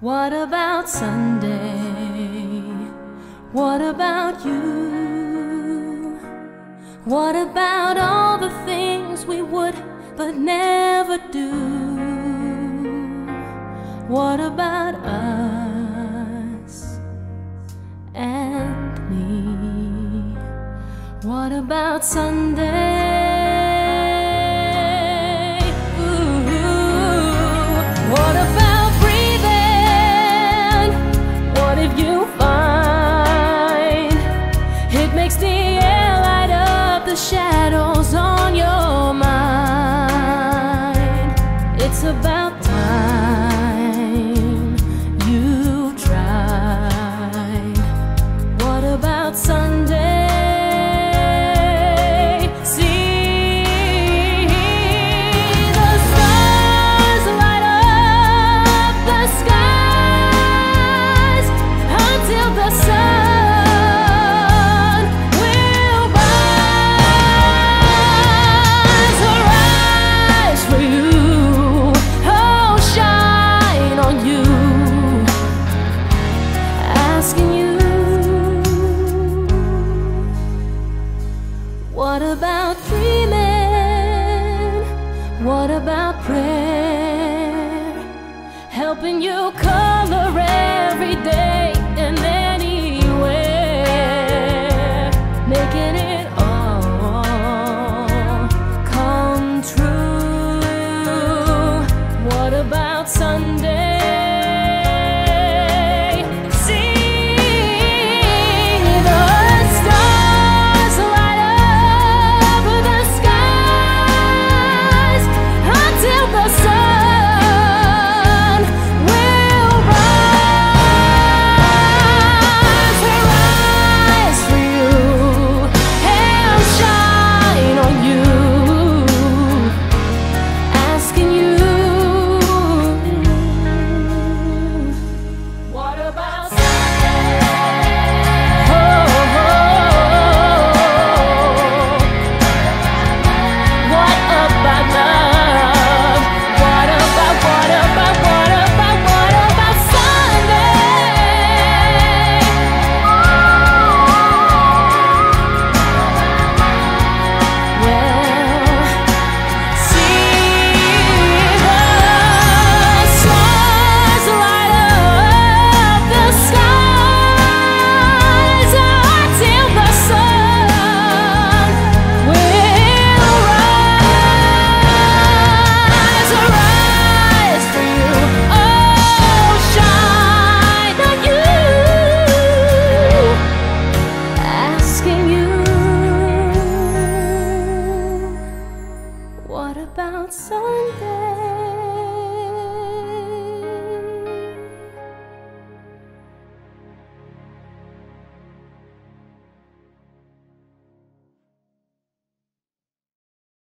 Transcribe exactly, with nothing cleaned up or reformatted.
What about Sunday? What about you? What about all the things we would but never do? What about us and me? What about Sunday? It's about time you tried. What about Sunday? See, the stars light up the skies until the sun. What about dreaming? What about prayer? Helping you color every day and anywhere, making it all come true. What about Sunday? What about Sunday?